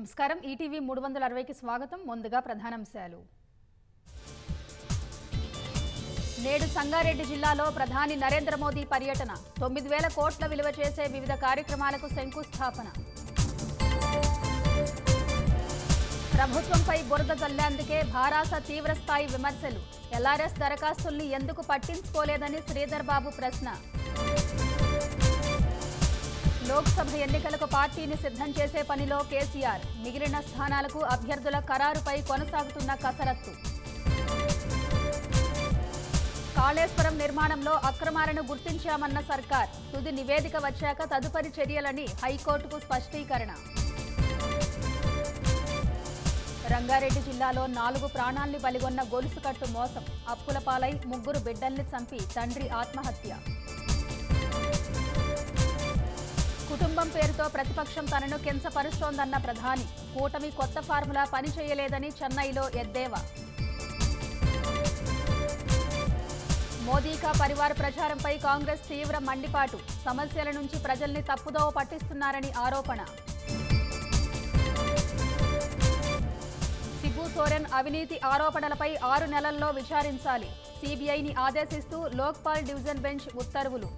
నమస్కారం ఈటీవీ 360 కి స్వాగతం ముందుగా ప్రధానాంశాలు నేడు సంగారెడ్డి జిల్లాలో ప్రధాని నరేంద్ర మోదీ పర్యటన 9000 కోట్ల విలువ చేసే వివిధ కార్యక్రమాలకు శంకుస్థాపన ప్రభుత్వంపై బురద జల్లేందుకే భారాస తీవ్ర స్థాయి విమర్శలు ఎల్ఆర్ఎస్ దరఖాస్తుల్ని ఎందుకు పట్టించుకోలేదని శ్రీధర్ బాబు ప్రశ్న లోక్సభ ఎన్నికలకు పార్టీని సిద్ధం చేసే పనిలో కేసీఆర్ మిగిలిన స్థానాలకు అభ్యర్థుల ఖరారుపై కొనసాగుతున్న కసరత్తు కాళేశ్వరం నిర్మాణంలో అక్రమాలను గుర్తించామన్న సర్కార్ తుది నివేదిక వచ్చాక తదుపరి చర్యలని హైకోర్టుకు స్పష్టీకరణ రంగారెడ్డి జిల్లాలో 4 ప్రాణాల్ని బలిగొన్న గొలుసుకట్టు మోసం అప్పుల పాలై 3 బిడ్డల్ని చంపి తండ్రి ఆత్మహత్య కుటుంబం పేరుతో ప్రతిపక్షం తనను కించపరుస్తోందన్న ప్రధాని కూటమి కొత్త ఫార్ములా పనిచేయలేదని చెన్నైలో ఎద్దేవా మోదీకా పరివార్ ప్రచారంపై కాంగ్రెస్ తీవ్ర మండిపాటు సమస్యల నుంచి ప్రజల్ని తప్పుదోవ పట్టిస్తున్నారని ఆరోపణ సిబు సోరెన్ అవినీతి ఆరోపణలపై 6 నెలల్లో విచారించాలి సీబీఐని ఆదేశిస్తూ లోక్పాల్ డివిజన్ బెంచ్ ఉత్తర్వులు